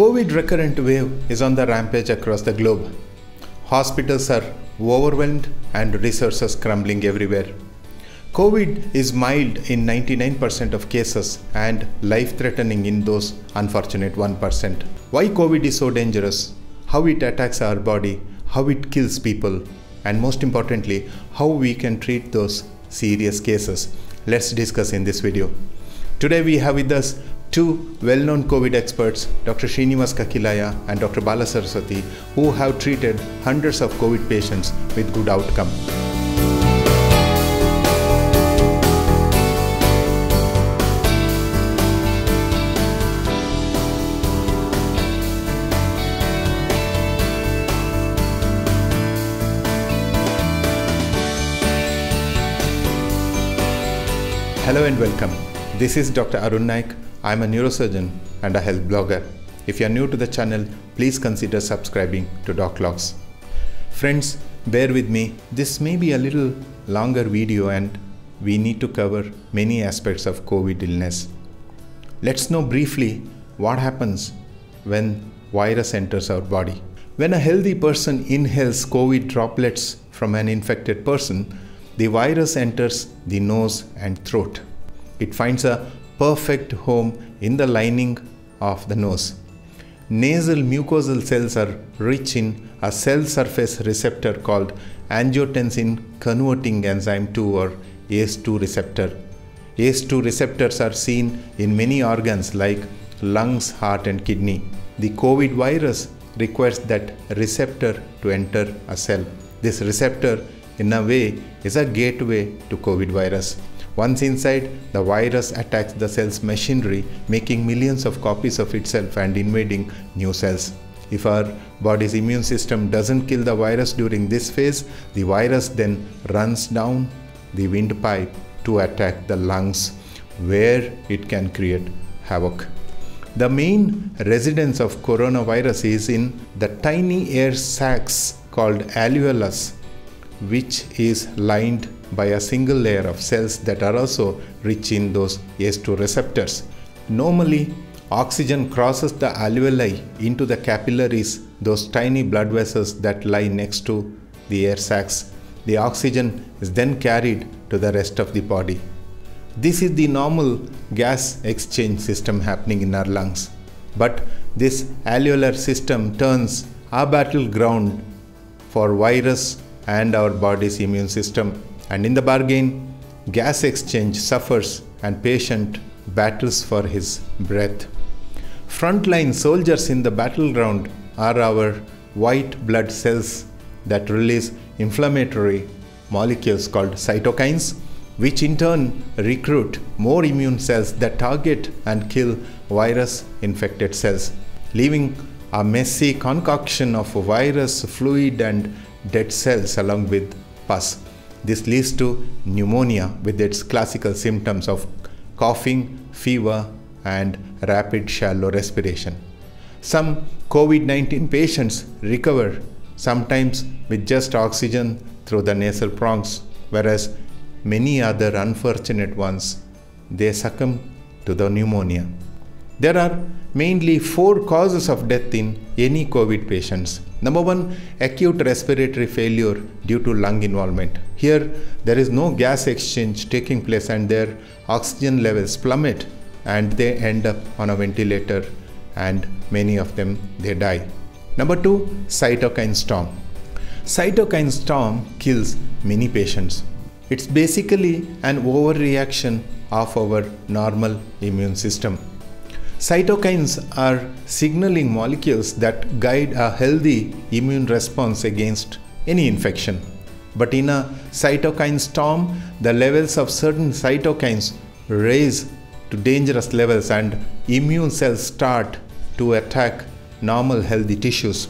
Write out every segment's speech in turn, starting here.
COVID recurrent wave is on the rampage across the globe. Hospitals are overwhelmed and resources crumbling everywhere. COVID is mild in 99% of cases and life-threatening in those unfortunate 1%. Why COVID is so dangerous, how it attacks our body, how it kills people, and most importantly, how we can treat those serious cases. Let's discuss in this video. Today we have with us two well-known COVID experts, Dr. Srinivas Kakkilaya and Dr. Balasaraswathy, who have treated hundreds of COVID patients with good outcome. Hello and welcome. This is Dr. Arun Naik. I'm a neurosurgeon and a health blogger. If you're new to the channel, please consider subscribing to DocLogs. Friends, bear with me. This may be a little longer video and we need to cover many aspects of COVID illness. Let's know briefly what happens when virus enters our body. When a healthy person inhales COVID droplets from an infected person, the virus enters the nose and throat. It finds a perfect home in the lining of the nose. Nasal mucosal cells are rich in a cell surface receptor called angiotensin converting enzyme 2 or ACE2 receptor. ACE2 receptors are seen in many organs like lungs, heart, and kidney. The COVID virus requires that receptor to enter a cell. This receptor, in a way, is a gateway to COVID virus. Once inside, the virus attacks the cell's machinery, making millions of copies of itself and invading new cells. If our body's immune system doesn't kill the virus during this phase, the virus then runs down the windpipe to attack the lungs, where it can create havoc. The main residence of coronavirus is in the tiny air sacs called alveolus, which is lined by a single layer of cells that are also rich in those ACE2 receptors. Normally, oxygen crosses the alveoli into the capillaries, those tiny blood vessels that lie next to the air sacs. The oxygen is then carried to the rest of the body. This is the normal gas exchange system happening in our lungs. But this alveolar system turns a battleground for virus and our body's immune system. And in the bargain, gas exchange suffers and patient battles for his breath. Frontline soldiers in the battleground are our white blood cells that release inflammatory molecules called cytokines, which in turn recruit more immune cells that target and kill virus-infected cells, leaving a messy concoction of virus, fluid, and dead cells along with pus. This leads to pneumonia with its classical symptoms of coughing, fever, and rapid shallow respiration. Some COVID-19 patients recover, sometimes with just oxygen through the nasal prongs, whereas many other unfortunate ones, they succumb to the pneumonia. There are mainly four causes of death in any COVID patients. Number one, acute respiratory failure due to lung involvement. Here, there is no gas exchange taking place and their oxygen levels plummet and they end up on a ventilator and many of them, they die. Number two, cytokine storm. Cytokine storm kills many patients. It's basically an overreaction of our normal immune system. Cytokines are signaling molecules that guide a healthy immune response against any infection. But in a cytokine storm, the levels of certain cytokines raise to dangerous levels and immune cells start to attack normal healthy tissues.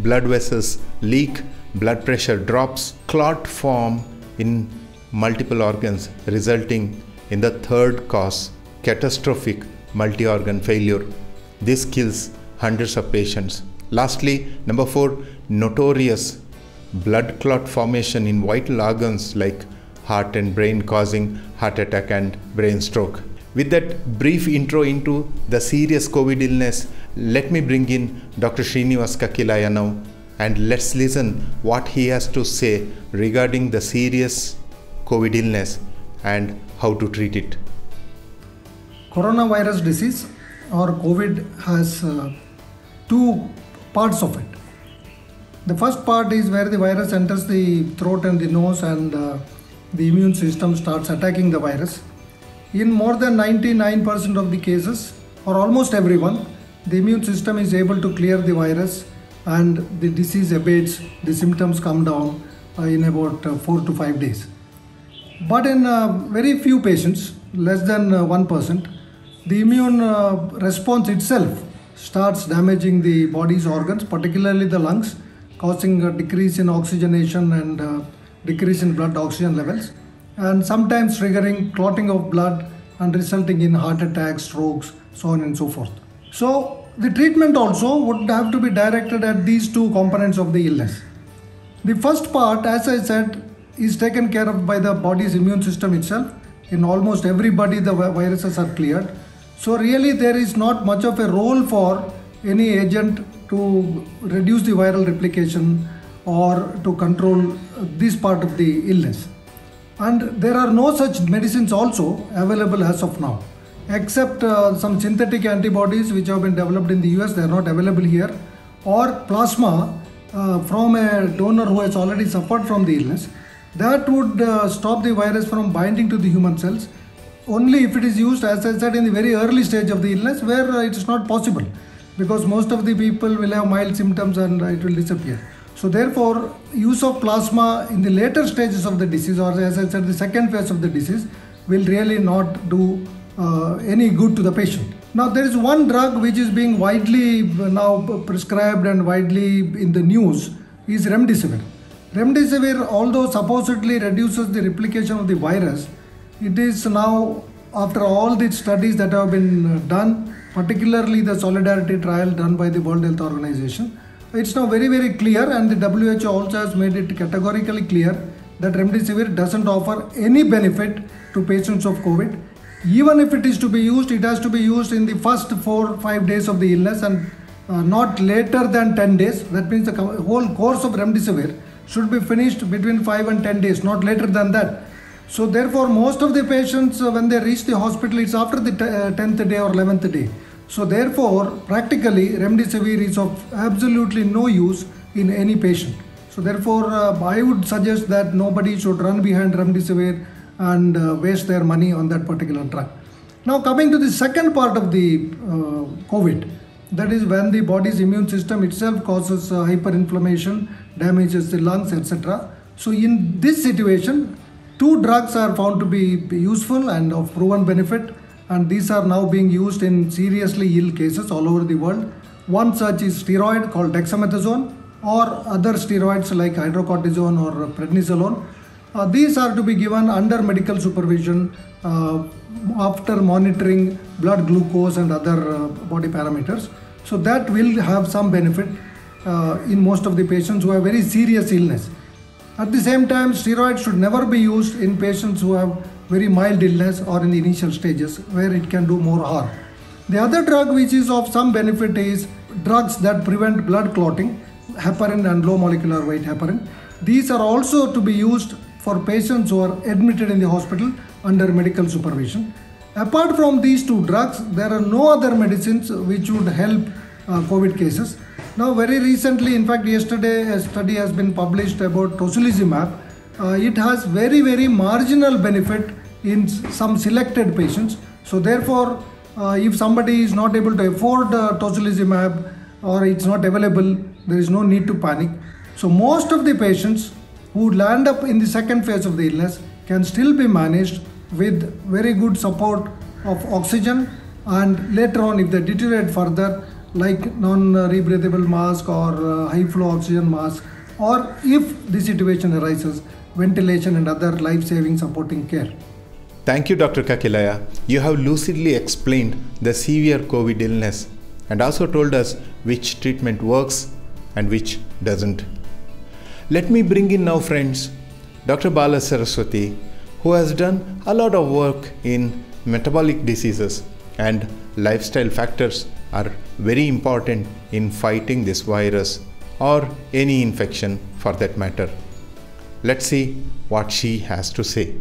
Blood vessels leak, blood pressure drops, clot form in multiple organs, resulting in the third cause, catastrophic multi-organ failure. This kills hundreds of patients. Lastly, number four, notorious blood clot formation in vital organs like heart and brain, causing heart attack and brain stroke. With that brief intro into the serious COVID illness Let me bring in Dr. Srinivas Kakkilaya now, and let's listen what he has to say regarding the serious COVID illness and how to treat it. Coronavirus disease or COVID has two parts of it. The first part is where the virus enters the throat and the nose, and the immune system starts attacking the virus. In more than 99% of the cases, or almost everyone, the immune system is able to clear the virus and the disease abates, the symptoms come down in about 4 to 5 days. But in very few patients, less than 1%, the immune response itself starts damaging the body's organs, particularly the lungs, causing a decrease in oxygenation and decrease in blood oxygen levels, and sometimes triggering clotting of blood and resulting in heart attacks, strokes, so on and so forth. So the treatment also would have to be directed at these two components of the illness. The first part, as I said, is taken care of by the body's immune system itself. In almost everybody, the viruses are cleared. So really there is not much of a role for any agent to reduce the viral replication or to control this part of the illness. And there are no such medicines also available as of now, except some synthetic antibodies which have been developed in the US. They are not available here, or plasma from a donor who has already suffered from the illness. That would stop the virus from binding to the human cells only if it is used, as I said, in the very early stage of the illness, where it is not possible, because most of the people will have mild symptoms and it will disappear. So therefore, use of plasma in the later stages of the disease, or as I said, the second phase of the disease, will really not do any good to the patient. Now, there is one drug which is being widely now prescribed and widely in the news is Remdesivir. Remdesivir, although supposedly reduces the replication of the virus, it is now, after all the studies that have been done, particularly the Solidarity trial done by the World Health Organization, it's now very, very clear, and the WHO also has made it categorically clear that Remdesivir doesn't offer any benefit to patients of COVID. Even if it is to be used, it has to be used in the first 4 or 5 days of the illness, and not later than 10 days. That means the whole course of Remdesivir should be finished between 5 and 10 days, not later than that. So therefore, most of the patients, when they reach the hospital, it's after the 10th day or 11th day. So therefore, practically, Remdesivir is of absolutely no use in any patient. So therefore, I would suggest that nobody should run behind Remdesivir and waste their money on that particular drug. Now, coming to the second part of the COVID, that is when the body's immune system itself causes hyperinflammation, damages the lungs, etc. So in this situation, two drugs are found to be useful and of proven benefit, and these are now being used in seriously ill cases all over the world. One such is steroid called dexamethasone, or other steroids like hydrocortisone or prednisolone. These are to be given under medical supervision after monitoring blood glucose and other body parameters. So that will have some benefit in most of the patients who have very serious illness. At the same time, steroids should never be used in patients who have very mild illness or in the initial stages, where it can do more harm. The other drug which is of some benefit is drugs that prevent blood clotting, heparin and low molecular weight heparin. These are also to be used for patients who are admitted in the hospital under medical supervision. Apart from these two drugs, there are no other medicines which would help COVID cases. Now, very recently, in fact yesterday, a study has been published about tocilizumab. It has very, very marginal benefit in some selected patients. So therefore, if somebody is not able to afford tocilizumab, or it's not available, there is no need to panic. So most of the patients who land up in the second phase of the illness can still be managed with very good support of oxygen, and later on, if they deteriorate further, like non-rebreathable mask or high-flow oxygen mask, or if the situation arises, ventilation and other life-saving supporting care. Thank you, Dr. Kakkilaya. You have lucidly explained the severe COVID illness and also told us which treatment works and which doesn't. Let me bring in now, friends, Dr. Balasaraswathy, who has done a lot of work in metabolic diseases and lifestyle factors are very important in fighting this virus or any infection for that matter. Let's see what she has to say.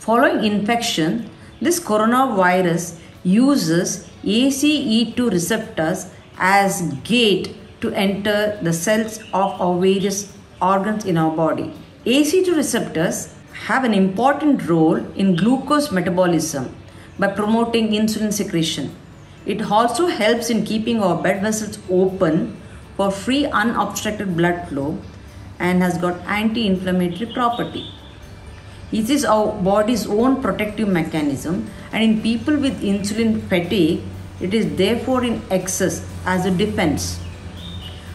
Following infection, this coronavirus uses ACE2 receptors as gate to enter the cells of our various organs in our body. ACE2 receptors have an important role in glucose metabolism by promoting insulin secretion. It also helps in keeping our blood vessels open for free unobstructed blood flow and has got anti-inflammatory property. It is our body's own protective mechanism, and in people with insulin fatigue, it is therefore in excess as a defense.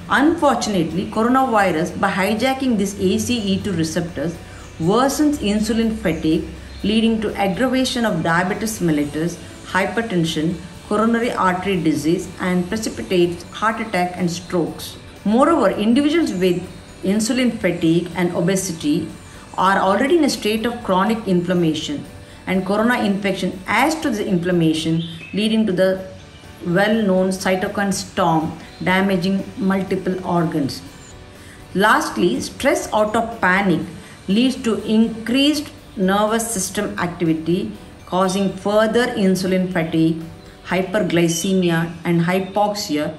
Unfortunately, coronavirus, by hijacking these ACE2 receptors, worsens insulin fatigue, leading to aggravation of diabetes mellitus, hypertension, coronary artery disease, and precipitates heart attack and strokes. Moreover, individuals with insulin fatigue and obesity are already in a state of chronic inflammation, and corona infection adds to the inflammation, leading to the well-known cytokine storm damaging multiple organs. Lastly, stress out of panic leads to increased nervous system activity, causing further insulin fatigue, hyperglycemia, and hypoxia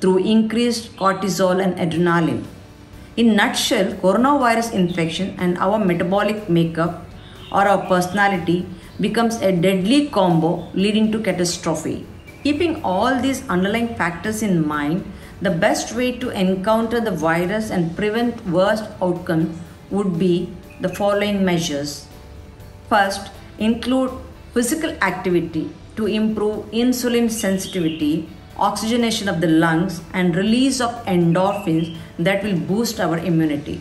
through increased cortisol and adrenaline. In nutshell, coronavirus infection and our metabolic makeup or our personality becomes a deadly combo leading to catastrophe. Keeping all these underlying factors in mind, the best way to encounter the virus and prevent worst outcome would be the following measures. First, include physical activity to improve insulin sensitivity, oxygenation of the lungs, and release of endorphins that will boost our immunity.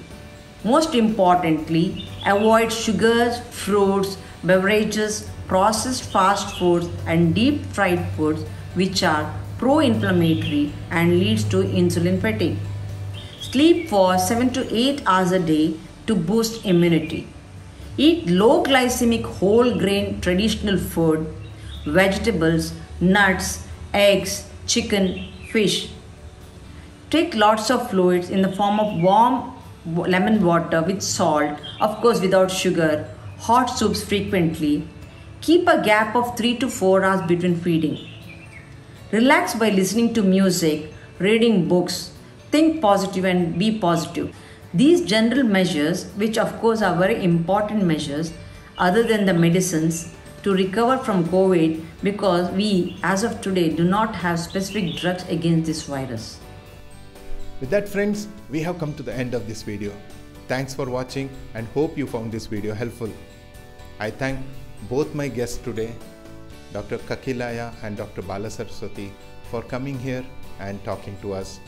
Most importantly, avoid sugars, fruits, beverages, processed fast foods, and deep fried foods, which are pro-inflammatory and leads to insulin fatigue. Sleep for 7 to 8 hours a day to boost immunity. Eat low glycemic whole grain traditional food, vegetables, nuts, eggs, chicken, fish. Take lots of fluids in the form of warm lemon water with salt, of course without sugar, hot soups frequently. Keep a gap of 3 to 4 hours between feeding. Relax by listening to music, reading books, think positive and be positive. These general measures, which of course are very important measures other than the medicines to recover from COVID, because we as of today do not have specific drugs against this virus. With that, friends, we have come to the end of this video. Thanks for watching and hope you found this video helpful. I thank both my guests today, Dr. Kakkilaya and Dr. Balasaraswathy, for coming here and talking to us.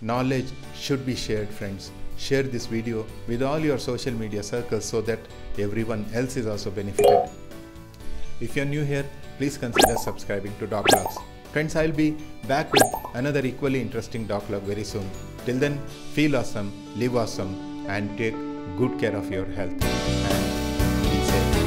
Knowledge should be shared, friends. Share this video with all your social media circles so that everyone else is also benefited. If you're new here, please consider subscribing to DocLogs. Friends, I'll be back with another equally interesting DocLog very soon. Till then, feel awesome, live awesome, and take good care of your health. And be safe.